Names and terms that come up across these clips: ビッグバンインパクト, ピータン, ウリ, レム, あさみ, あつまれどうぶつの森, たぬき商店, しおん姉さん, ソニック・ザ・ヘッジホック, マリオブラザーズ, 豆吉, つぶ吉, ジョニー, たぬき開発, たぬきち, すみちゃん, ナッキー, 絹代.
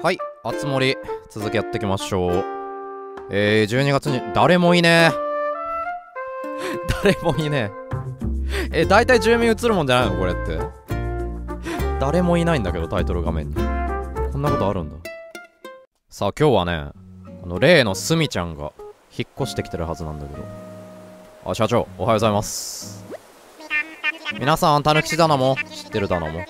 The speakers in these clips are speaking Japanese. はい、あつ森続きやっていきましょう。12月に誰もいねえ誰もいねえ。大体住民映るもんじゃないのこれって。誰もいないんだけどタイトル画面に。こんなことあるんだ。さあ今日はね、例のすみちゃんが引っ越してきてるはずなんだけど。あ、社長おはようございます。皆さんたぬきちだなも知ってるだなも。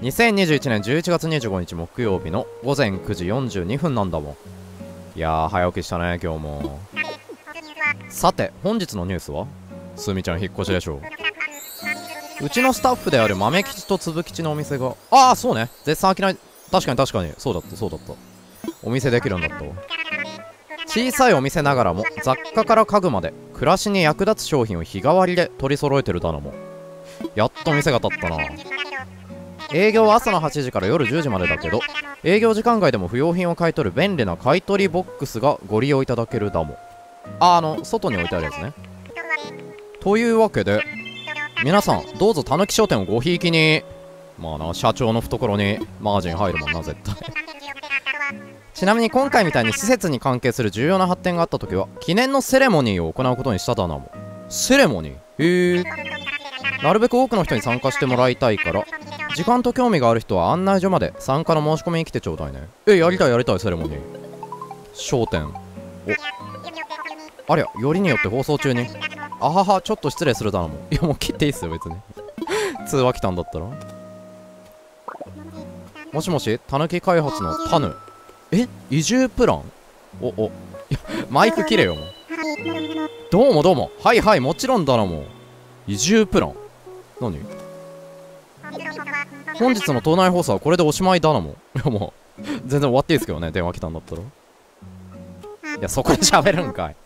2021年11月25日木曜日の午前9時42分なんだもん。いやー早起きしたね今日も。さて本日のニュースはすみちゃん引っ越しでしょう。うちのスタッフである豆吉とつぶ吉のお店が、ああそうね、絶賛商い。確かに確かにそうだったそうだった。お店できるんだったわ。小さいお店ながらも雑貨から家具まで暮らしに役立つ商品を日替わりで取り揃えてるだなもん。やっと店が立ったな。営業は朝の8時から夜10時までだけど、営業時間外でも不要品を買い取る便利な買い取りボックスがご利用いただけるだもん。あ、外に置いてあるやつね。というわけで皆さんどうぞたぬき商店をごひいきに。まあな、社長の懐にマージン入るもんな絶対。ちなみに今回みたいに施設に関係する重要な発展があった時は記念のセレモニーを行うことにしただなも。セレモニー、へえ。なるべく多くの人に参加してもらいたいから、時間と興味がある人は案内所まで参加の申し込みに来てちょうだいね。え、やりたいやりたいセレモニー。商店。おありゃ、よりによって放送中に。あはは、ちょっと失礼するだなも。いやもう切っていいっすよ別に。通話来たんだったら。もしもし、たぬき開発のたぬ。え、移住プラン。おいやマイク切れよもう。どうもどうも、はいはい、もちろんだなもう。移住プラン何。本日の党内放送はこれでおしまいだなもう。いやもう全然終わっていいですけどね、電話来たんだったら。いやそこで喋るんかい。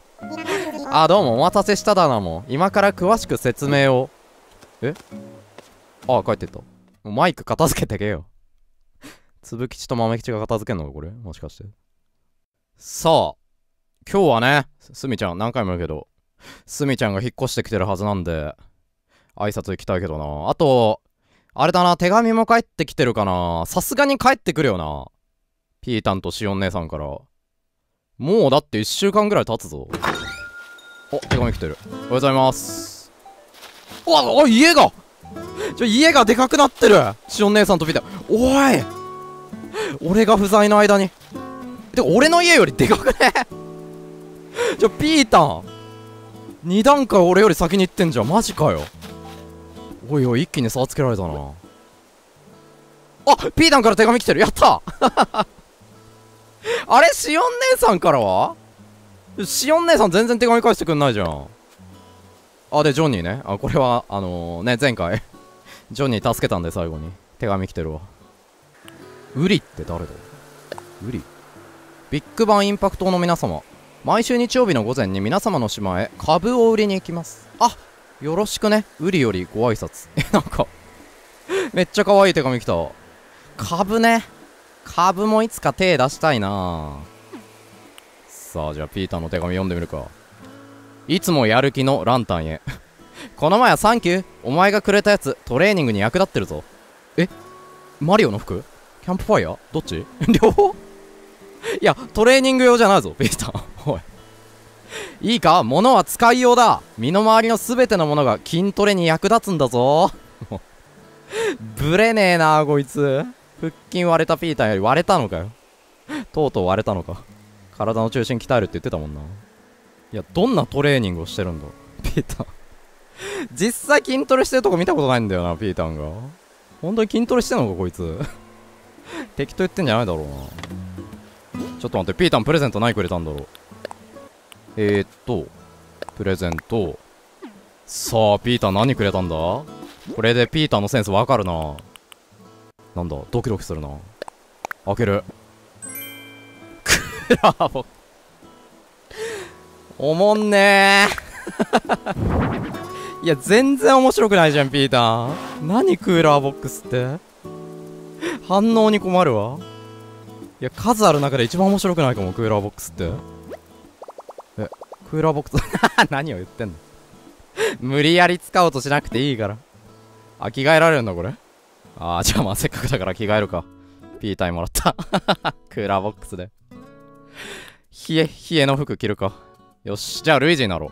あ、どうもお待たせしただなもう。今から詳しく説明を。え、あ、帰ってった。もうマイク片付けてけよ。つぶきちとまめきちが片付けんのかこれもしかして。さあ今日はね、すみちゃん何回も言うけど、すみちゃんが引っ越してきてるはずなんで挨拶行きたいけどな。あとあれだな、手紙も帰ってきてるかな。さすがに帰ってくるよな、ピータンとしおん姉さんから。もうだって1週間ぐらい経つぞ。お、手紙来てる。おはようございます。お、家が家がでかくなってる。しおん姉さんとピータン。おい、俺が不在の間に。てか俺の家よりでかくねピータン2段階俺より先に行ってんじゃん。マジかよ。おいおい、一気に差つけられたなあ。ピータンから手紙来てる。やったあれ、しおん姉さんからは。しおん姉さん全然手紙返してくんないじゃん。あ、でジョニーね。あ、これはね、前回ジョニー助けたんで最後に手紙来てるわ。ウリって誰だよ。ウリ。ビッグバンインパクトの皆様、毎週日曜日の午前に皆様の島へ株を売りに行きます。あ、よろしくね。ウリよりご挨拶。え、なんかめっちゃ可愛い手紙来た。株ね、株もいつか手出したいな。さあじゃあピーターの手紙読んでみるか。いつもやる気のランタンへこの前はサンキュー、お前がくれたやつトレーニングに役立ってるぞ。え、マリオの服、キャンプファイヤー、どっち両方いや、トレーニング用じゃないぞ、ピーター。おい。いいか、物は使いようだ。身の回りのすべてのものが筋トレに役立つんだぞ。ぶれねえな、こいつ。腹筋割れたピーターより割れたのかよ。とうとう割れたのか。体の中心鍛えるって言ってたもんな。いや、どんなトレーニングをしてるんだ、ピーター。実際筋トレしてるとこ見たことないんだよな、ピーターが。本当に筋トレしてんのか、こいつ。適当言ってんじゃないだろうな。ちょっと待って、ピータンプレゼント何くれたんだろう。プレゼント。さあピータン何くれたんだ。これでピータンのセンスわかるな。なんだ、ドキドキするな。開ける。クラボおもんねーいや全然面白くないじゃんピータン。何クーラーボックスって。反応に困るわ。いや数ある中で一番面白くないかもクーラーボックスって。え、クーラーボックス何を言ってんの無理やり使おうとしなくていいから。あ、着替えられるんだこれ。ああ、じゃあまあせっかくだから着替えるか。いいタイムもらったクーラーボックスで冷えの服着るか。よし、じゃあルイージになろう。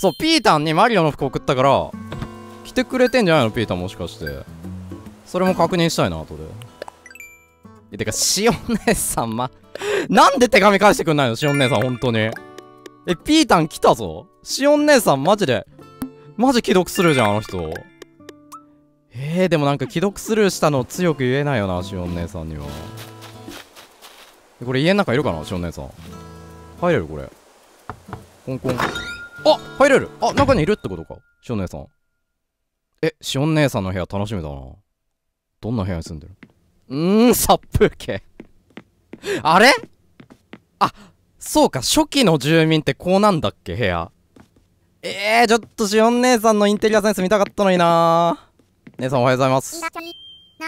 そう、ピータンにマリオの服送ったから着てくれてんじゃないのピータン、もしかして。それも確認したいな後で。てかしお姉さんなんで手紙返してくんないのしお姉さん、本当に。ピータン来たぞ。しお姉さんマジでマジ既読スルーじゃんあの人。でもなんか既読スルーしたのを強く言えないよなしお姉さんには。これ家の中いるかなしお姉さん。入れるこれ。コンコン。あ、入れる。あ、中にいるってことかしお姉さん。しお姉さんの部屋楽しみだな。どんな部屋に住んでる。殺風景。あれ？あ、そうか、初期の住民ってこうなんだっけ、部屋。ちょっとしおん姉さんのインテリアセンス見たかったのにな。姉さんおはようございます。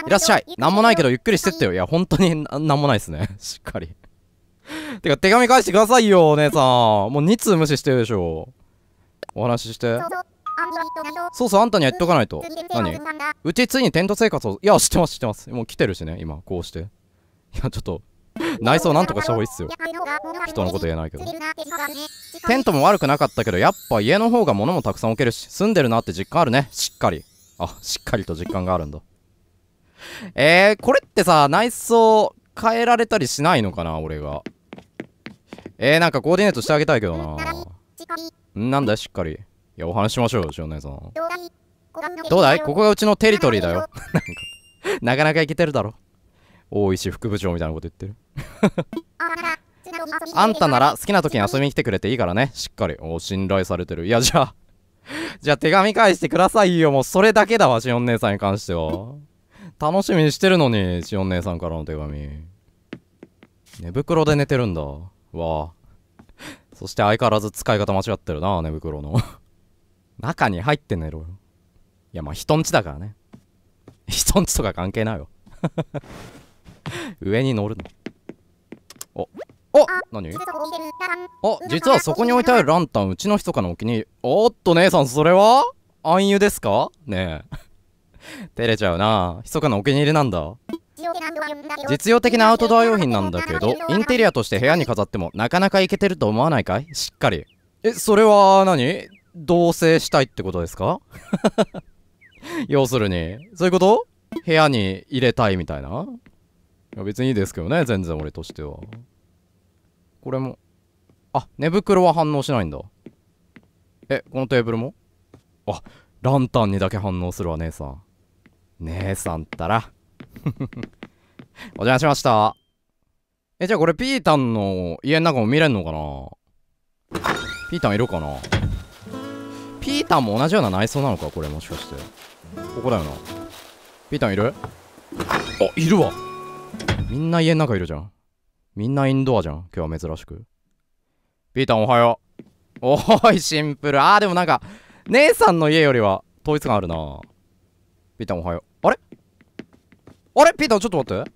いらっしゃい。なんもないけどゆっくりしてってよ。いや、本当になんもないっすね。しっかり。てか、手紙返してくださいよ、姉さん。もう2通無視してるでしょ。お話しして。そうそう、あんたには言っとかないと。何？うちついにテント生活を。いや、知ってます、知ってます。もう来てるしね、今、こうして。いや、ちょっと、内装なんとかした方がいいっすよ。人のこと言えないけど。テントも悪くなかったけど、やっぱ家の方が物もたくさん置けるし、住んでるなって実感あるね、しっかり。あ、しっかりと実感があるんだ。これってさ、内装変えられたりしないのかな、俺が。なんかコーディネートしてあげたいけどな。なんだよ、しっかり。いや、お話しましょうよ、しお姉さん。どうだい？ここがうちのテリトリーだよ。なんか、なかなかイケてるだろ。大石副部長みたいなこと言ってる。あんたなら好きな時に遊びに来てくれていいからね。しっかり。お、信頼されてる。いや、じゃあ手紙返してくださいよ。もうそれだけだわ、しお姉さんに関しては。楽しみにしてるのに、しお姉さんからの手紙。寝袋で寝てるんだ。わあ。そして相変わらず使い方間違ってるな、寝袋の。中に入って寝ろよ。いや、まあ人んちだからね。人んちとか関係ないよ。上に乗るの。何？実はそこに置いてあるランタン、うちの密かなお気に入り。おっと、姉さん、それは暗湯ですかねえ。照れちゃうな。密かなお気に入りなんだ。実用的なアウトドア用品なんだけど、インテリアとして部屋に飾ってもなかなかイケてると思わないかい？しっかり。それは何？同棲したいってことですか？要するに、そういうこと？部屋に入れたいみたいな？いや別にいいですけどね、全然俺としては。これも。あ、寝袋は反応しないんだ。このテーブルも？あ、ランタンにだけ反応するわ、姉さん。姉さんったら。お邪魔しました。じゃあこれピータンの家の中も見れんのかな？ピータンいるかな？ピータンも同じような内装なのかこれ、もしかして。ここだよな。ピータンいる？あ、いるわ。みんな家の中いるじゃん。みんなインドアじゃん。今日は珍しく。ピータンおはよう。おーい、シンプル。でもなんか、姉さんの家よりは統一感あるな。ピータンおはよう。あれピータンちょっと待って。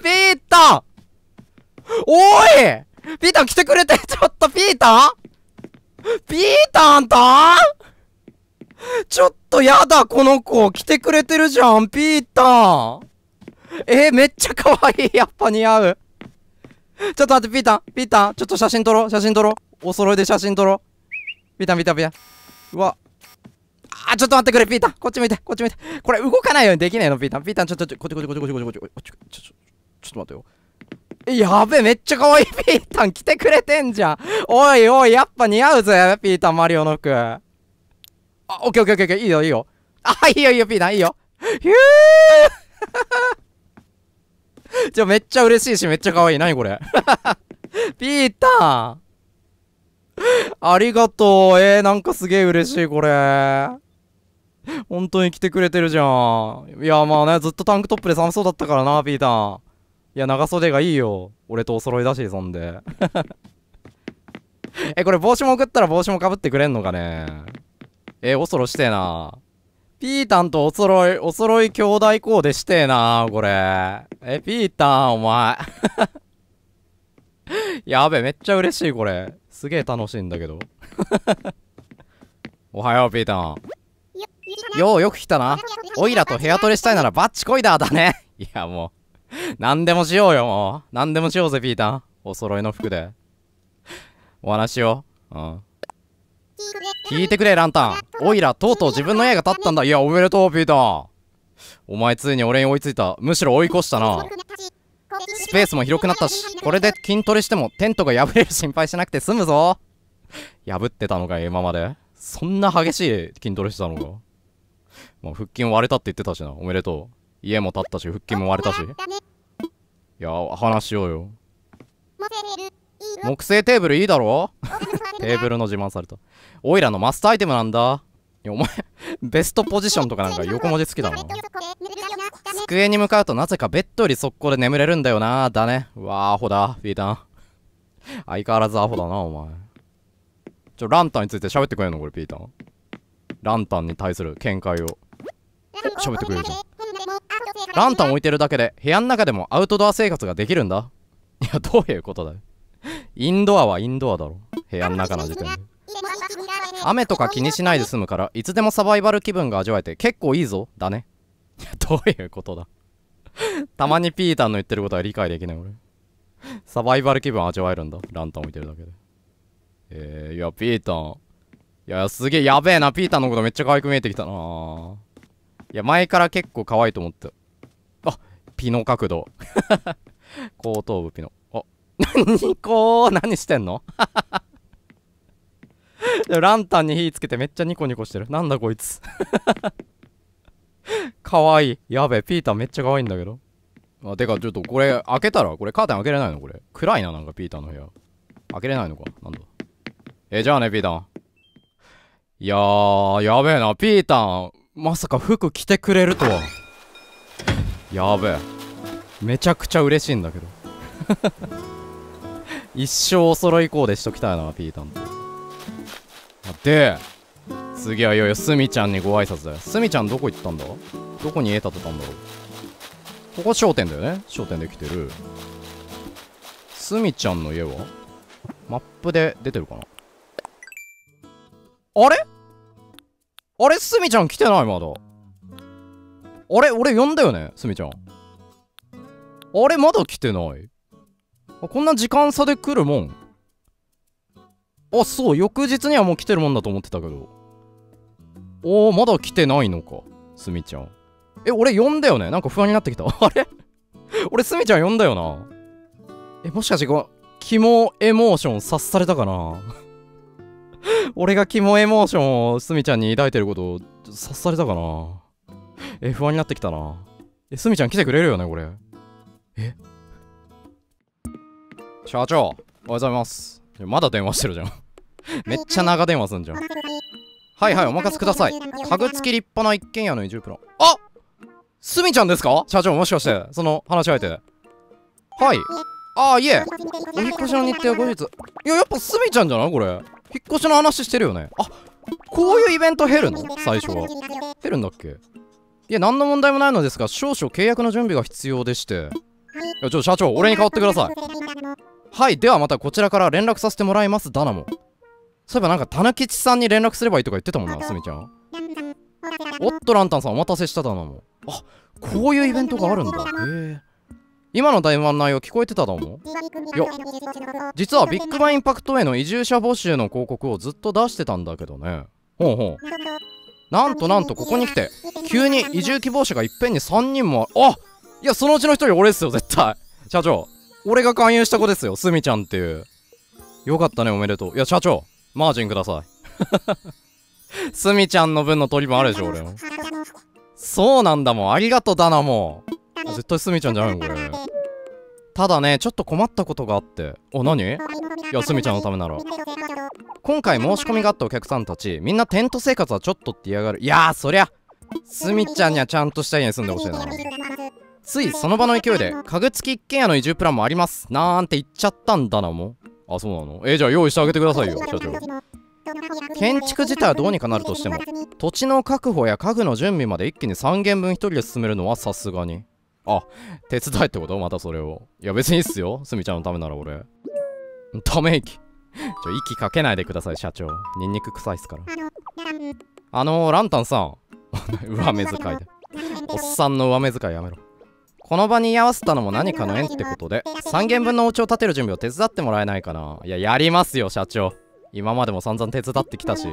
ピータンおいピータン来てくれて。ちょっとピータンピータンとちょっとやだ、この子。来てくれてるじゃん、ピータン。めっちゃ可愛い。やっぱ似合う。ちょっと待って、ピータン。ちょっと写真撮ろ。お揃いで写真撮ろ。ピータン。うわ。ちょっと待ってくれ、ピータン。こっち見て。これ動かないようにできないの、ピータン。ピータン、ちょっと、こっち。ちょっと待ってよ。やべえ、めっちゃ可愛い。ピータン着てくれてんじゃん。おい、やっぱ似合うぜ、ピータン、マリオの服。オッケーオッケーオッケー、いいよ。いいよ、ピータン、いいよ。ひゅーじゃあ、めっちゃ嬉しいし、めっちゃ可愛い。なにこれ。ピータンありがとう。なんかすげえ嬉しい、これ。本当に着てくれてるじゃん。いや、まあね、ずっとタンクトップで寒そうだったからな、ピータン。いや、長袖がいいよ。俺とお揃いだし、そんで。これ帽子も送ったら帽子もかぶってくれんのかね。おそろしてえな。ピータンとおそろい兄弟コーデしてえな、これ。ピータン、お前。やべえ、めっちゃ嬉しい、これ。すげえ楽しいんだけど。おはよう、ピータン。よく来たな。オイラとヘアトレしたいならバッチこいだだね。いやもう、何でもしようよ、もう。何でもしようぜ、ピータン。お揃いの服で。お話しよう。うん。聞いてくれ、ランタン。オイラ、とうとう自分の家が建ったんだ。いや、おめでとう、ピータン。お前ついに俺に追いついた。むしろ追い越したな。スペースも広くなったし、これで筋トレしてもテントが破れる心配しなくて済むぞ。破ってたのか、今まで。そんな激しい筋トレしたのか。まあ、腹筋割れたって言ってたしな。おめでとう。家も建ったし、腹筋も割れたし。いや、話しようよ。木製テーブルいいだろテーブルの自慢された。オイラのマスターアイテムなんだ。いや、お前、ベストポジションとかなんか横文字好きだな。机に向かうとなぜかベッドより速攻で眠れるんだよな。だね。うわ、アホだ、ピータン。相変わらずアホだな、お前。ランタンについて喋ってくれるのこれ、ピータン。ランタンに対する見解を喋ってくれるじゃん。ランタン置いてるだけで部屋の中でもアウトドア生活ができるんだ。いや、どういうことだよ。インドアはインドアだろ、部屋の中の時点で。雨とか気にしないで済むからいつでもサバイバル気分が味わえて結構いいぞだね。いや、どういうことだ。たまにピータンの言ってることは理解できない俺。サバイバル気分味わえるんだ、ランタン置いてるだけで。いや、ピータン。いや、すげえ、やべえな、ピータンのことめっちゃ可愛く見えてきたな。いや、前から結構可愛いと思ってた。あ、ピノ角度。後頭部ピノ。あ、何してんのランタンに火つけてめっちゃニコニコしてる。なんだこいつ。可愛い。やべえ、ピータンめっちゃ可愛いんだけど。あ、てか、ちょっとこれ、開けたら、これカーテン開けれないのこれ。暗いな、なんかピータンの部屋。開けれないのかなんだ。じゃあね、ピータン。いやー、やべえな、ピータン。まさか服着てくれるとは。やべえ。めちゃくちゃ嬉しいんだけど。一生お揃いコーデしときたいな、ピータンと。で、次はいよいよスミちゃんにご挨拶だよ。スミちゃんどこ行ったんだ？どこに家建てたんだろう。ここ商店だよね。商店で来てる。スミちゃんの家はマップで出てるかな。あれスミちゃん来てないまだ。あれ俺呼んだよねスミちゃん。あれまだ来てない。あ、こんな時間差で来るもん。あ、そう、翌日にはもう来てるもんだと思ってたけど。おー、まだ来てないのか、スミちゃん。俺呼んだよね、なんか不安になってきた。あれ俺スミちゃん呼んだよな。もしかしてこの、キモエモーション察されたかな。俺がキモエモーションをスミちゃんに抱いてることを察されたかな。不安になってきたな。スミちゃん来てくれるよねこれ。社長おはようございます。まだ電話してるじゃん。めっちゃ長電話すんじゃん。はいはい、お任せください。家具付き立派な一軒家の移住プラン。あ、スミちゃんですか社長、もしかしてその話し相手。はい。ああ、いえ、お引っ越しの日程は後日。いや、やっぱスミちゃんじゃないこれ。引っ越しの話してるよね。あ、こういうイベント減るの最初は。減るんだっけ。いや、何の問題もないのですが、少々契約の準備が必要でして。いや、ちょっと社長、俺に代わってください。はい、ではまたこちらから連絡させてもらいます、ダナモ。そういえばなんか、たぬきちさんに連絡すればいいとか言ってたもんな、すみちゃん。おっと、ランタンさんお待たせした、ダナモ。あ、こういうイベントがあるんだ。へえ。今の電話の内容聞こえてたと思う。いや、実はビッグバンインパクトへの移住者募集の広告をずっと出してたんだけどね。ほうほう。なんとここに来て急に移住希望者がいっぺんに3人も。あ、いや、そのうちの1人俺ですよ絶対。社長、俺が勧誘した子ですよ、スミちゃんっていう。よかったね、おめでとう。いや、社長マージンください。スミちゃんの分の取り分あるでしょ俺の。そうなんだもん、ありがとうだなもう。絶対スミちゃんじゃないのこれ。ただね、ちょっと困ったことがあって。お、何？いや、スミちゃんのためなら今回申し込みがあったお客さんたちみんなテント生活はちょっとって嫌がる。いやー、そりゃスミちゃんにはちゃんとした家に住んでほしいな。ついその場の勢いで家具付き一軒家の移住プランもありますなんて言っちゃったんだなもう。あ、そうなの。じゃあ用意してあげてくださいよ社長。建築自体はどうにかなるとしても土地の確保や家具の準備まで一気に3軒分1人で進めるのはさすがに。あ、手伝いってことまたそれを。いや、別にいいっすよ。スミちゃんのためなら俺。ため息。息かけないでください、社長。ニンニク臭いっすから。ランタンさん。上目遣いで。おっさんの上目遣いやめろ。この場に居合わせたのも何かの縁ってことで、3軒分のお家を建てる準備を手伝ってもらえないかな。いや、やりますよ、社長。今までも散々手伝ってきたし。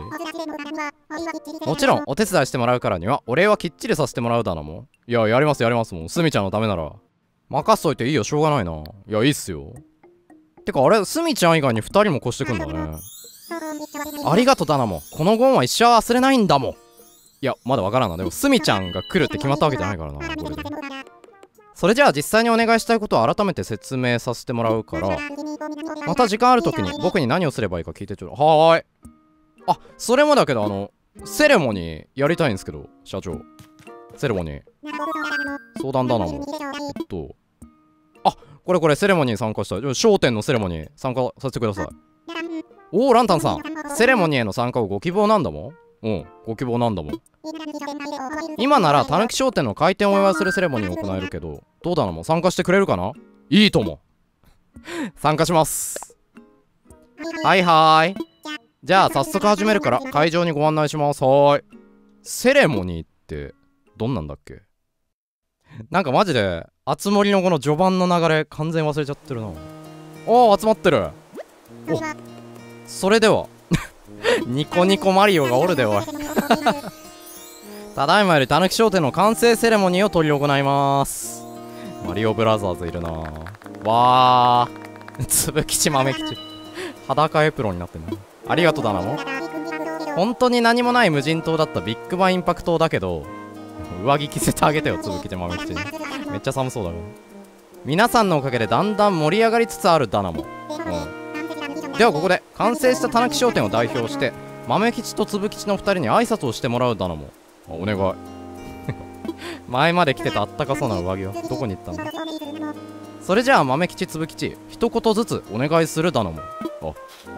もちろん、お手伝いしてもらうからには、お礼はきっちりさせてもらうだなもん。いや、やります、やりますもん。スミちゃんのためなら。任せといていいよ、しょうがないな。いや、いいっすよ。てか、あれ、スミちゃん以外に2人も越してくんだね。ありがとだなもん。このご恩は一生忘れないんだもん。いや、まだわからんな。でも、スミちゃんが来るって決まったわけじゃないからな。これでそれじゃあ実際にお願いしたいことを改めて説明させてもらうから、また時間ある時に僕に何をすればいいか聞いてちょうだい。はーい。あ、それもだけどセレモニーやりたいんですけど、社長。セレモニー相談だな。あ、これセレモニー参加したい。商店のセレモニー参加させてください。おお、ランタンさん、セレモニーへの参加をご希望なんだもん。うん、ご希望なんだもん。今ならたぬき商店の開店をお祝いするセレモニーを行えるけど、どうだなも参加してくれるかな。いいとも。参加します。はいはい。じゃあ早速始めるから会場にご案内します。はーい。セレモニーってどんなんだっけ。なんかマジであつ森のこの序盤の流れ完全忘れちゃってるな。おー、集まってる。お、それではニコニコマリオがおるでおい。ただいまよりたぬき商店の完成セレモニーを執り行います。マリオブラザーズいるなぁ。わー、つぶきちまめきち裸エプロンになってんな。ありがとだなも。本当に何もない無人島だったビッグバンインパクトだけど、上着着せてあげてよ、つぶきちまめきちに。めっちゃ寒そうだろ。皆さんのおかげでだんだん盛り上がりつつあるだなも。うん、ではここで完成したたぬき商店を代表して豆吉とつぶ吉の2人に挨拶をしてもらうだなも。お願い。前まで着てたあったかそうな上着はどこに行ったんだ。それじゃあ豆吉つぶ吉一言ずつお願いするだなも。あ、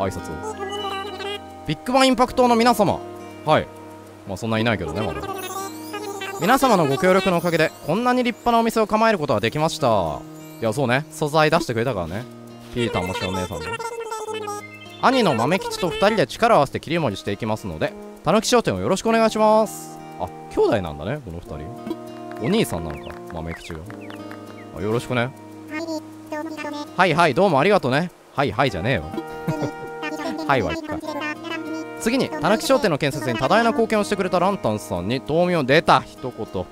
挨拶を。ビッグバンインパクトの皆様。はい。まあそんないないけどね、まだ。皆様のご協力のおかげでこんなに立派なお店を構えることができました。いやそうね、素材出してくれたからね。ピーターもしお姉さんも。兄の豆吉と2人で力を合わせて切り盛りしていきますので、たぬき商店をよろしくお願いします。あ、兄弟なんだね、この2人。お兄さんなのか、豆吉が。あ、よろしくね。はいはい、どうもありがとね。はいはいじゃねえよ。はいは一回。次にたぬき商店の建設に多大な貢献をしてくれたランタンさんに同名を出た一言。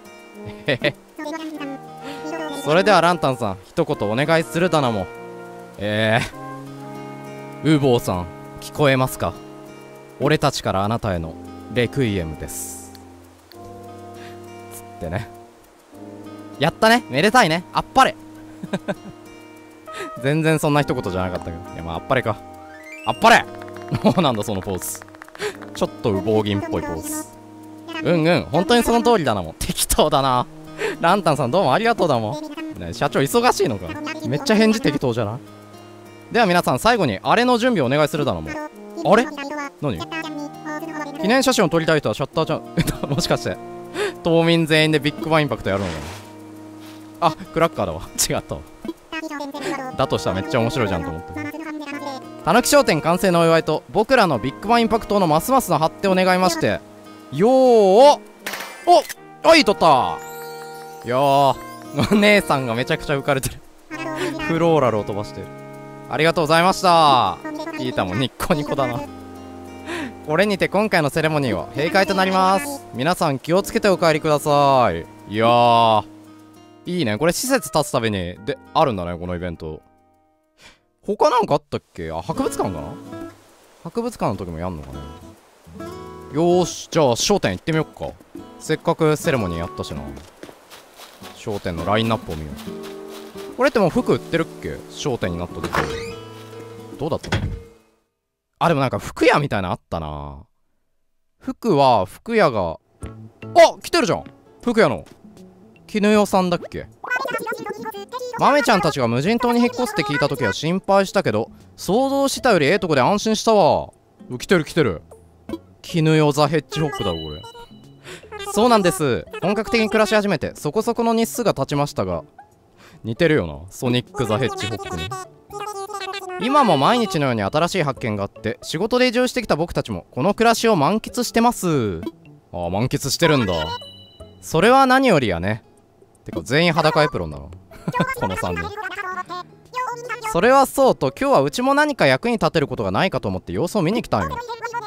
それではランタンさん、一言お願いするだなも。ウーボーさん、聞こえますか。俺たちからあなたへのレクイエムです。つってね。やったね、めでたいね、あっぱれ。全然そんな一言じゃなかったけど。いや、まあ、あっぱれか。あっぱれ。なんだそのポーズ。ちょっとウボウギンっぽいポーズ。うんうん、本当にその通りだなもん。適当だな。ランタンさんどうもありがとうだもん。ね、社長忙しいのか。めっちゃ返事適当じゃない。では皆さん、最後にあれの準備をお願いするだろうも。あれ何、記念写真を撮りたい人はシャッターチャンもしかして島民全員でビッグバンインパクトやるのかな。あ、クラッカーだわ。違ったわ。だとしたらめっちゃ面白いじゃんと思って。たぬき商店完成のお祝いと僕らのビッグバンインパクトのますますの発展を願いまして、よーおお、はい、撮った。いやー、お姉さんがめちゃくちゃ浮かれてる。フローラルを飛ばしてる。ありがとうございました。ピータもニッコニコだな。これにて今回のセレモニーは閉会となります。皆さん気をつけてお帰りください。いやー、いいね。これ施設立つたびにであるんだね、このイベント。他なんかあったっけ。あ、博物館かな。博物館の時もやんのかな。よーし、じゃあ商店行ってみよっか。せっかくセレモニーやったしな。商店のラインナップを見よう。これってもう服売ってるっけ。商店になった時どうだったの。あ、でもなんか服屋みたいなのあったな。服は服屋が、あ、来てるじゃん、服屋の絹代さんだっけ。豆ちゃんたちが無人島に引っ越すって聞いた時は心配したけど、想像したよりええとこで安心したわ。来てる来てる、絹代ザ・ヘッジホックだろこれ。そうなんです。本格的に暮らし始めてそこそこの日数が経ちましたが、似てるよな、ソニック・ザ・ヘッジホックに。今も毎日のように新しい発見があって、仕事で移住してきた僕たちもこの暮らしを満喫してます。ああ、満喫してるんだ。それは何よりやね。てか、全員裸エプロンなのこの3人。それはそうと、今日はうちも何か役に立てることがないかと思って様子を見に来たんよ。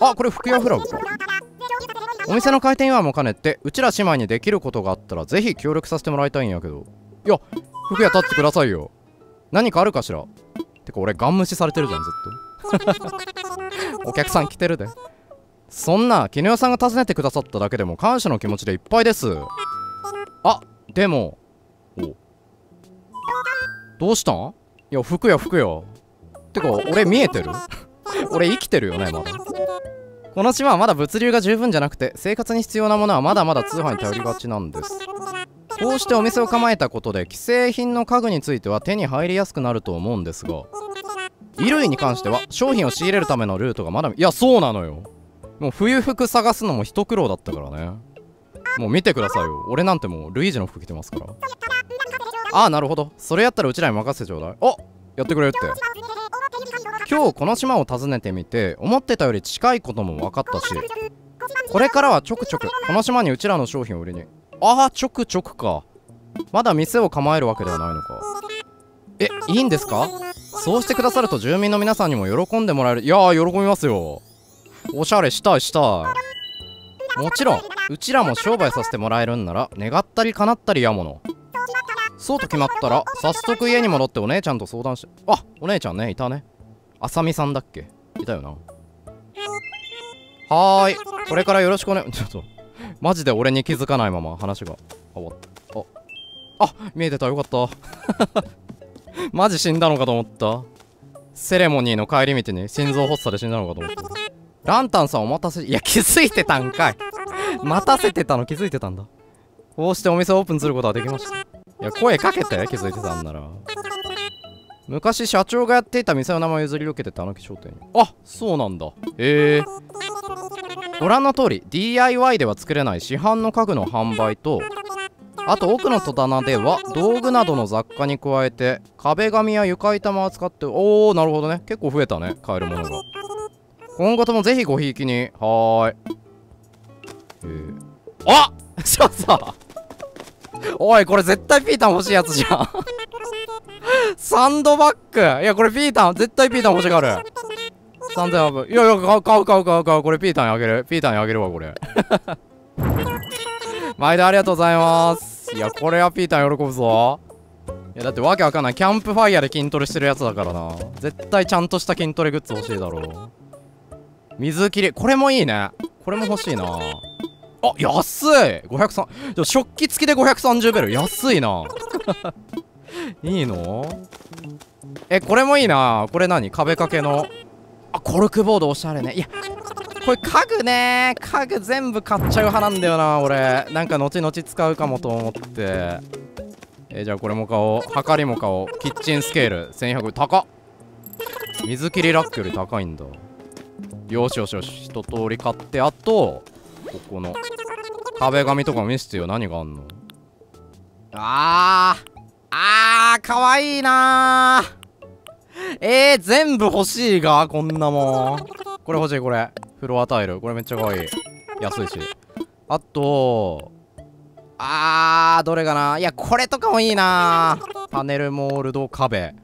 あ、これ服屋フラグか。お店の開店祝いも兼ねて、うちら姉妹にできることがあったらぜひ協力させてもらいたいんやけど。いや、服屋立ってくださいよ。何かあるかしら。てか俺ガン無視されてるじゃん、ずっとお客さん来てるで。そんな絹代さんが訪ねてくださっただけでも感謝の気持ちでいっぱいです。あ、でもおどうしたん。いや、服屋服屋。てか俺見えてる俺生きてるよね。まだこの島はまだ物流が十分じゃなくて、生活に必要なものはまだまだ通販に頼りがちなんです。こうしてお店を構えたことで、既製品の家具については手に入りやすくなると思うんですが、衣類に関しては商品を仕入れるためのルートがまだ…いや、そうなのよ。もう冬服探すのも一苦労だったからね。もう見てくださいよ、俺なんてもうルイージの服着てますから。ああ、なるほど。それやったらうちらに任せてちょうだい。あ、やってくれるって。今日この島を訪ねてみて、思ってたより近いことも分かったし、これからはちょくちょくこの島にうちらの商品を売りに…ああ、ちょくちょくか。まだ店を構えるわけではないのか。え、いいんですか。そうしてくださると住民の皆さんにも喜んでもらえる。いやー、喜びますよ。おしゃれしたいしたい。もちろんうちらも商売させてもらえるんなら願ったり叶ったりやもの。そうと決まったら早速家に戻ってお姉ちゃんと相談して。あ、お姉ちゃんね、いたね。あさみさんだっけ、いたよな。はーい、これからよろしくおね。ちょっとマジで俺に気づかないまま話が終わった。あ、見えてた、よかったマジ死んだのかと思った。セレモニーの帰り道に心臓発作で死んだのかと思った。ランタンさんお待たせ。いや、気づいてたんかい待たせてたの気づいてたんだ。こうしてお店をオープンすることはできました。いや、声かけて、気づいてたんなら。昔社長がやっていた店の名前を譲り受けてたぬき商店に。あ、そうなんだ。へえ。ご覧の通り DIY では作れない市販の家具の販売と、あと奥の戸棚では道具などの雑貨に加えて壁紙や床板も扱って。おお、なるほどね。結構増えたね、買えるものが。今後ともぜひごひいきに。はーい。あっちょっとおい、これ絶対ピータン欲しいやつじゃんサンドバッグ。いや、これピータン絶対ピータン欲しがる。3000円。いやいや、買う。これピータンにあげる。ピータンにあげるわ、これ毎度ありがとうございます。いや、これはピータン喜ぶぞ。いや、だってわけわかんない。キャンプファイヤーで筋トレしてるやつだからな。絶対ちゃんとした筋トレグッズ欲しいだろう。水切り、これもいいね。これも欲しいなあ。安い。503、食器付きで530ベル。安いな。いいの。え、これもいいな。これ何、壁掛けの。あ、コルクボードおしゃれね。いや、これ家具ね、家具全部買っちゃう派なんだよな俺。なんか後々使うかもと思って。じゃあこれも買おう。はかりも買おう。キッチンスケール1100。高っ。水切りラックより高いんだ。よしよしよし、一通り買って、あとここの壁紙とか見せてよ、何があんの。かわいいなー。全部欲しいが、こんなもん。これ欲しい、これ。フロアタイル。これめっちゃ可愛い。安いし。あと、どれかな。いや、これとかもいいな。パネルモールド壁。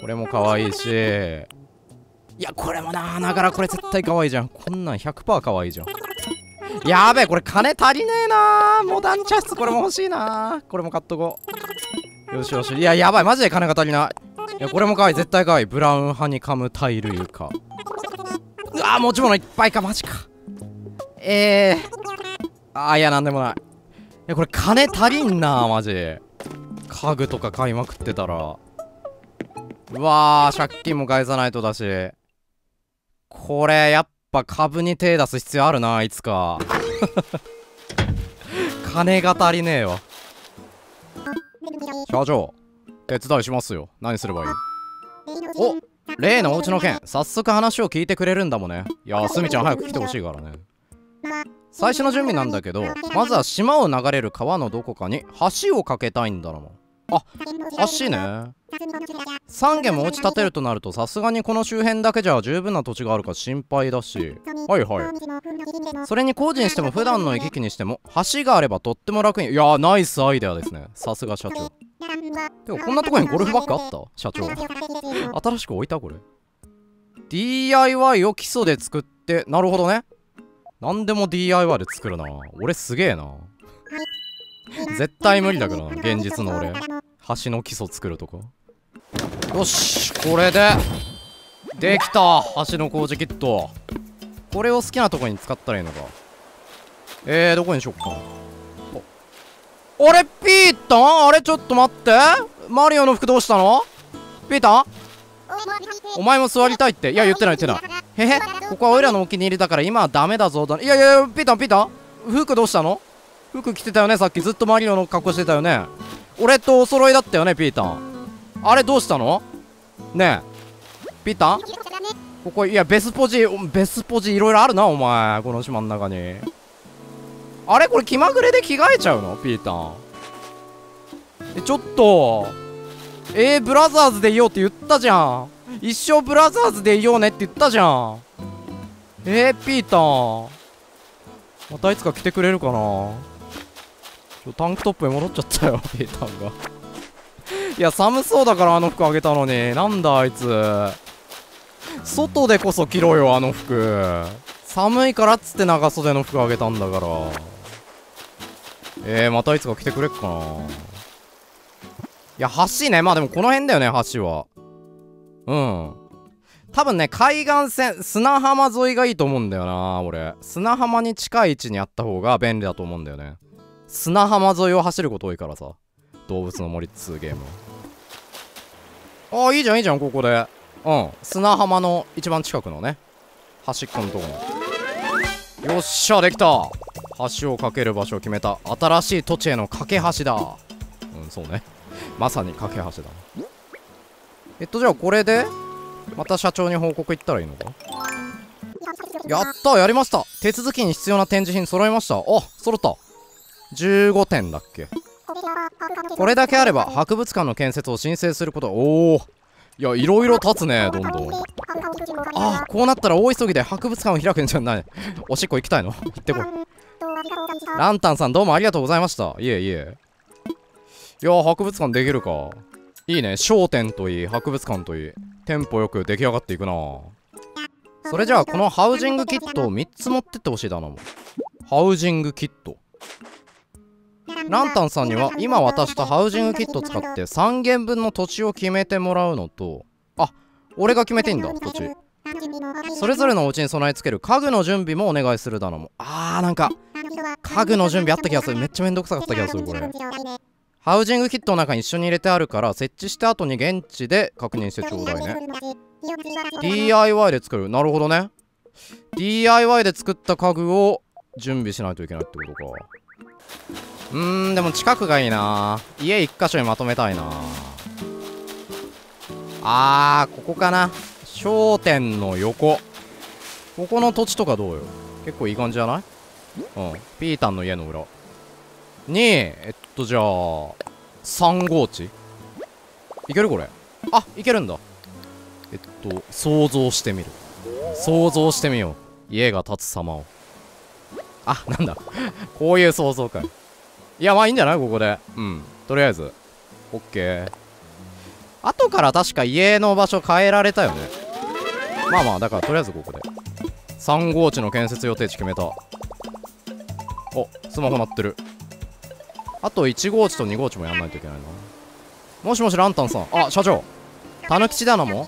これも可愛いし。いや、これもな、ながらこれ絶対可愛いじゃん。こんなん 100% 可愛いじゃん。やべえ、これ金足りねえな。モダン茶室、これも欲しいな。これも買っとこう。よしよし。いや、やばい、マジで金が足りない。いや、これも可愛い、絶対可愛い。ブラウンハニカムタイル床。うわ、持ち物いっぱいか、マジか。いや、なんでもない。いや、これ金足りんな、マジ。家具とか買いまくってたら。うわー、借金も返さないとだし。これ、やっぱ株に手出す必要あるな、いつか。金が足りねえわ。社長。手伝いしますよ。何すればいい。お、例のお家の件、早速話を聞いてくれるんだもんね。いや、すみちゃん早く来てほしいからね。最初の準備なんだけど、まずは島を流れる川のどこかに橋を架けたいんだろうもん。あ、橋ね。3軒もお家建てるとなると、さすがにこの周辺だけじゃ十分な土地があるか心配だし、はいはい、それに工事にしても普段の行き来にしても橋があればとっても楽に。いやー、ナイスアイデアですね、さすが社長。でもこんなとこにゴルフバッグあった？社長新しく置いたこれ。 DIY を基礎で作って、なるほどね、何でも DIY で作るな、俺すげえな。絶対無理だけどな、現実の俺。橋の基礎作るとか。よし、これでできた橋の工事キット。これを好きなとこに使ったらいいのか。どこにしよっか。あれピータン、あれちょっと待って、マリオの服どうしたのピータン。お前も座りたいって。いや言ってない言ってない。へへ、ここはオイラのお気に入りだから今はダメだぞだ。いやいやピータンピータン、服どうしたの。服着てたよね、さっきずっとマリオの格好してたよね。俺とお揃いだったよねピータン。あれどうしたのねえピータン。ここ、いやベスポジ、ベスポジいろいろあるなお前、この島の中に。あれこれ気まぐれで着替えちゃうのピータン。ちょっとブラザーズでいようって言ったじゃん。一生ブラザーズでいようねって言ったじゃん。ピータンまたいつか着てくれるかな。タンクトップに戻っちゃったよピータンがいや寒そうだからあの服あげたのに、なんだあいつ。外でこそ着ろよあの服、寒いからっつって長袖の服あげたんだから。またいつか着てくれっかな。いや橋ね、まあでもこの辺だよね橋は。多分ね海岸線、砂浜沿いがいいと思うんだよな俺。砂浜に近い位置にあった方が便利だと思うんだよね。砂浜沿いを走ること多いからさ、動物の森2ゲーム。ああいいじゃんいいじゃん、ここで砂浜の一番近くのね端っこのところ。よっしゃできた、橋を架ける場所を決めた。新しい土地への架け橋だ。そうねまさに架け橋だ。じゃあこれでまた社長に報告行ったらいいのか。やったー、やりました。手続きに必要な展示品揃えました。あ、揃った。15点だっけ。これだけあれば博物館の建設を申請すること。おお、いやいろいろ立つねどんどん。ああこうなったら大急ぎで博物館を開くんじゃないおしっこ行きたいの行ってこい。ランタンさんどうもありがとうございました。いえいえ。いや博物館できるか、いいね。商店といい博物館といい、テンポよく出来上がっていくな。それじゃあこのハウジングキットを3つ持ってってほしいだな。ハウジングキット、ランタンさんには今渡したハウジングキットを使って3軒分の土地を決めてもらうのと、あ、俺が決めていいんだ土地。それぞれのお家に備え付ける家具の準備もお願いするだな。もあーなんか家具の準備あった気がする、めっちゃめんどくさかった気がするこれ。ハウジングキットの中に一緒に入れてあるから設置した後に現地で確認してちょうだいね。 DIY で作る、なるほどね。 DIY で作った家具を準備しないといけないってことか。でも近くがいいな。家一箇所にまとめたいな。あーここかな、商店の横。ここの土地とかどうよ、結構いい感じじゃない。ピータンの家の裏にじゃあ3号地いけるこれ。あ、いけるんだ。想像してみる、想像してみよう家が建つ様を。あ、なんだこういう想像か。いやまあいいんじゃないここで。とりあえず OK。 後から確か家の場所変えられたよね。まあまあだからとりあえずここで3号地の建設予定地決めた。お、スマホ鳴ってる。あと1号地と2号地もやんないといけないな。もしもしランタンさん。あ、社長たぬきちだなも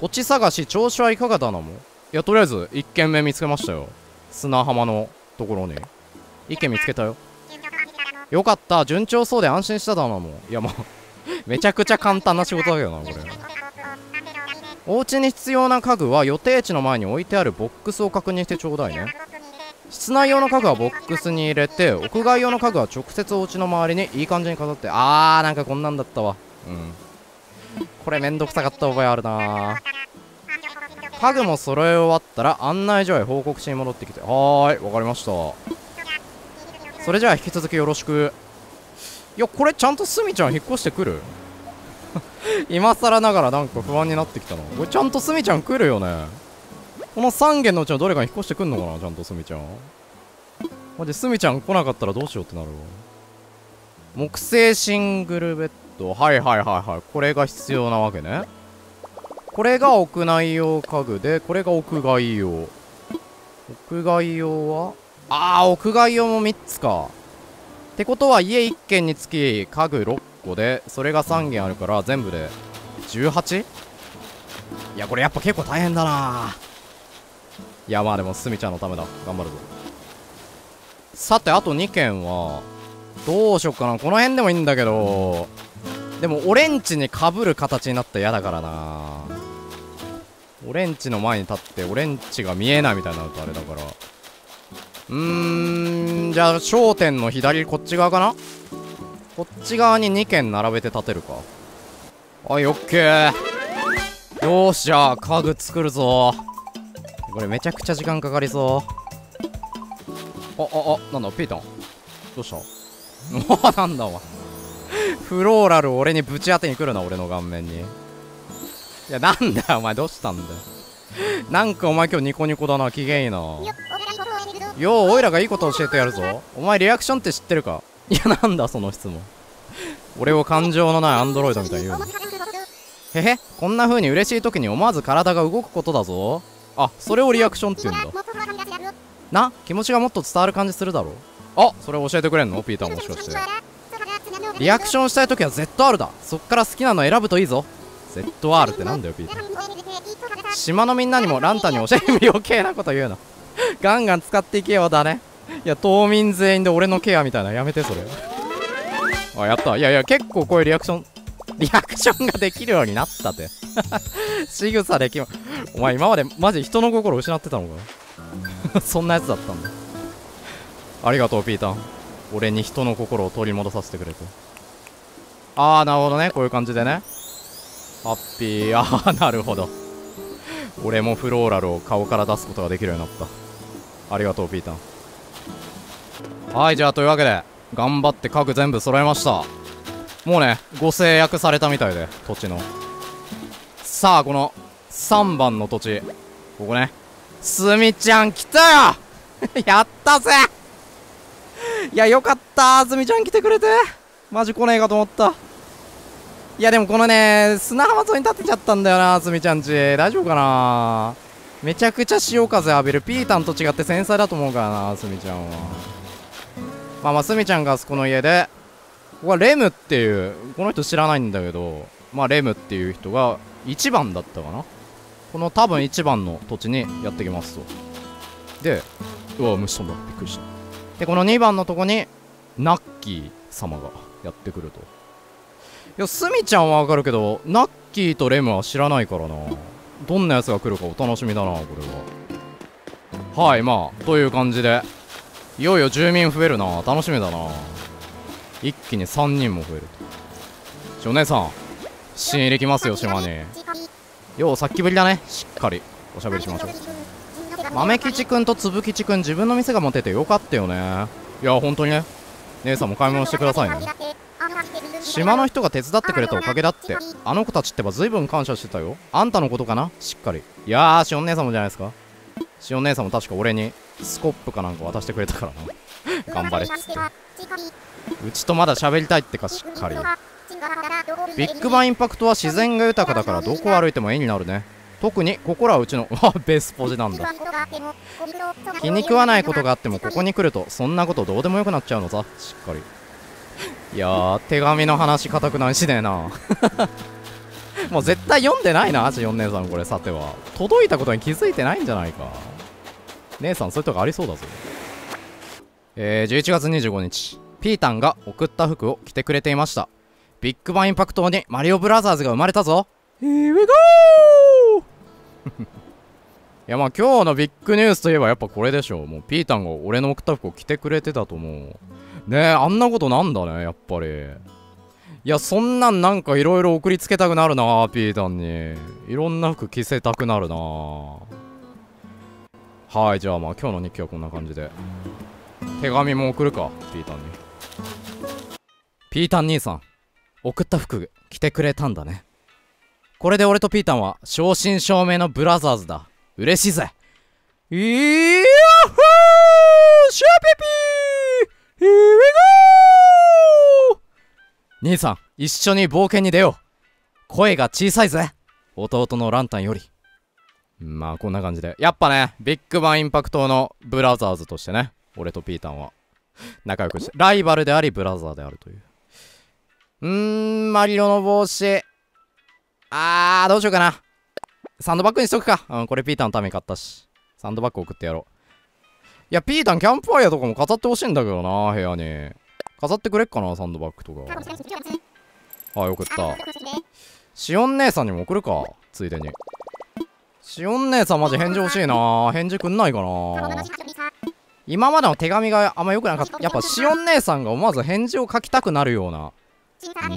土地探し調子はいかがだなも。いやとりあえず1軒目見つけましたよ、砂浜のところに1軒見つけたよ。よかった、順調そうで安心しただなも。いやまあめちゃくちゃ簡単な仕事だけどなこれ。お家に必要な家具は予定地の前に置いてあるボックスを確認してちょうだいね。室内用の家具はボックスに入れて、屋外用の家具は直接お家の周りにいい感じに飾って。あーなんかこんなんだったわ。これめんどくさかった覚えあるな。家具も揃え終わったら案内所へ報告しに戻ってきて。はーい、わかりました。それじゃあ引き続きよろしく。いやこれちゃんとスミちゃん引っ越してくる今更ながらなんか不安になってきたな。これちゃんとスミちゃん来るよね。この3軒のうちのどれかに引っ越してくんのかな、ちゃんとスミちゃん。マジスミちゃん来なかったらどうしようってなるわ。木製シングルベッド。はいはいはいはい。これが必要なわけね。これが屋内用家具で、これが屋外用。屋外用は屋外用も3つか。ってことは家1軒につき家具6個で、それが3軒あるから全部で 18？ いやこれやっぱ結構大変だな。いやまあでもすみちゃんのためだ、頑張るぞ。さてあと2軒はどうしよっかな。この辺でもいいんだけど、でもオレンジにかぶる形になったら嫌だからな。オレンジの前に立ってオレンジが見えないみたいになるとあれだから、じゃあ商店の左、こっち側かな。こっち側に2軒並べて建てるか。はいオッケー。よーし、じゃあ家具作るぞ。これめちゃくちゃ時間かかりそう。なんだピータンどうしたもうなんだお前フローラルを俺にぶち当てに来るな、俺の顔面に。いやなんだよお前どうしたんだよなんかお前今日ニコニコだな、機嫌いいな。ようおいらがいいこと教えてやるぞ。お前リアクションって知ってるか。いやなんだその質問俺を感情のないアンドロイドみたいに言うの。へへ、こんな風に嬉しい時に思わず体が動くことだぞ。あ、それをリアクションって言うんだな。気持ちがもっと伝わる感じするだろう。あ、それ教えてくれんのピーター、もしかしてリアクションしたい時は ZR だ。そっから好きなの選ぶといいぞ。 ZR ってなんだよピーター。島のみんなにもランタンに教えてみる。余計なこと言うなガンガン使っていけよだね。いや島民全員で俺のケアみたいなやめてそれあやった。いやいや結構こういうリアクションができるようになったって仕草できまお前今までマジ人の心失ってたのかそんなやつだったんだ。ありがとうピータン、俺に人の心を取り戻させてくれて。ああなるほどね、こういう感じでね。ハッピー。ああなるほど、俺もフローラルを顔から出すことができるようになった。ありがとうピータン。はい、じゃあというわけで頑張って家具全部揃えました。もうねご制約されたみたいで土地の。さあこの3番の土地、ここね。すみちゃん来たよやったぜ。いやよかったすみちゃん来てくれて。マジ来ねえかと思った。いやでもこのね砂浜沿いに立てちゃったんだよなすみちゃんち。大丈夫かな。めちゃくちゃ潮風浴びる。ピータンと違って繊細だと思うからなすみちゃんは。まあまあすみちゃんがあそこの家で、ここはレムっていうこの人知らないんだけど、まあレムっていう人が1番だったかな、この多分1番の土地にやってきますと。でうわ虫飛んだ、びっくりした。でこの2番のとこにナッキー様がやってくると。いやスミちゃんはわかるけどナッキーとレムは知らないからな。どんなやつが来るかお楽しみだなこれは。はい、まあという感じでいよいよ住民増えるな。楽しみだな、一気に3人も増えると。お姉さん新入り来ますよ島に。ようさっきぶりだね、しっかりおしゃべりしましょう。豆吉くんと粒吉くん自分の店が持ててよかったよね。いや本当にね、姉さんも買い物してくださいね。島の人が手伝ってくれたおかげだって。あの子たちってば随分感謝してたよ。あんたのことかな、しっかり。いやーしおん姉さんもじゃないですか。しおん姉さんも確か俺にスコップかなんか渡してくれたからな頑張れっつって。うちとまだ喋りたいってか、しっかり。ビッグバンインパクトは自然が豊かだからどこを歩いても絵になるね。特にここらはうちのベスポジなんだ。気に食わないことがあってもここに来るとそんなことどうでもよくなっちゃうのさ、しっかり。いやー手紙の話固くないしねえなもう絶対読んでないな4姉さんこれ。さては届いたことに気づいてないんじゃないか姉さん、そういうとこありそうだぞ。11月25日ピータンが送った服を着てくれていました。ビッグバンインパクトにマリオブラザーズが生まれたぞ。 Here we go いやまあ今日のビッグニュースといえばやっぱこれでしょ。もうピータンが俺の送った服を着てくれてたと思うね。えあんなことなんだねやっぱり。いやそんなんなんかいろいろ送りつけたくなるなピータンに。いろんな服着せたくなるな。はい、じゃあまあ今日の日記はこんな感じで。手紙も送るかピータンに。ピータン兄さん送った服着てくれたんだね。これで俺とピータンは正真正銘のブラザーズだ。嬉しいぜ。いやっほー、シャーピーピー、Here we go。 兄さん、一緒に冒険に出よう。声が小さいぜ、弟のランタンより。まあこんな感じで、やっぱね、ビッグバンインパクトのブラザーズとしてね、俺とピータンは仲良くして、ライバルでありブラザーであるという。マリオの帽子、どうしようかな。サンドバッグにしとくか。うん、これピータンのために買ったし。サンドバッグ送ってやろう。いや、ピータンキャンプファイヤーとかも飾ってほしいんだけどな、部屋に。飾ってくれっかな、サンドバッグとか。はい、送った。シオン姉さんにも送るか、ついでに。シオン姉さんマジ返事欲しいな。返事くんないかな。今までの手紙があんま良くなかった。やっぱシオン姉さんが思わず返事を書きたくなるような、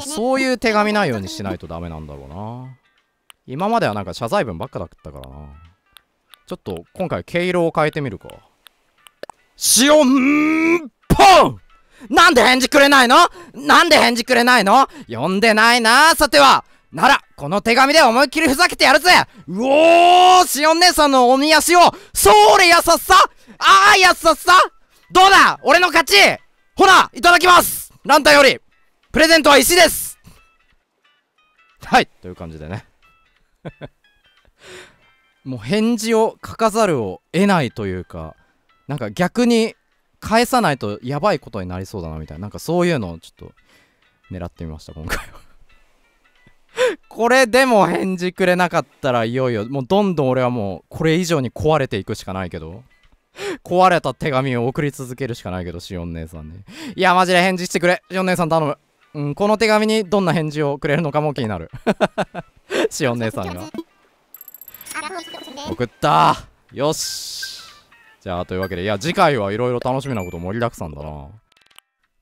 そういう手紙ないようにしないとダメなんだろうな。今まではなんか謝罪文ばっかだったからな。ちょっと今回毛色を変えてみるか。シオンポン、なんで返事くれないの、なんで返事くれないの。呼んでないな。さては、ならこの手紙で思いっきりふざけてやるぜ。うおー、シオン姉さんのおみ足を、それ優しさ、ああ優しさ、どうだ俺の勝ち。ほらいただきます、ランタンより。プレゼントは石です。はい、という感じでねもう返事を書かざるを得ないというか、なんか逆に返さないとやばいことになりそうだなみたいな、なんかそういうのをちょっと狙ってみました今回はこれでも返事くれなかったらいよいよもうどんどん俺はもうこれ以上に壊れていくしかないけど、壊れた手紙を送り続けるしかないけど、シオン姉さんに。いやマジで返事してくれ、シオン姉さん頼む。うん、この手紙にどんな返事をくれるのかも気になるシオン姉さんが送った。よし、じゃあというわけで、いや次回はいろいろ楽しみなこと盛りだくさんだな。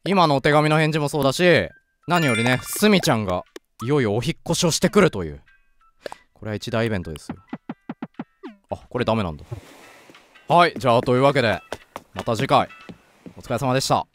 今のお手紙の返事もそうだし、何よりね、スミちゃんがいよいよお引っ越しをしてくるという、これは一大イベントですよ。あ、これダメなんだ。はい、じゃあというわけでまた次回お疲れ様でした。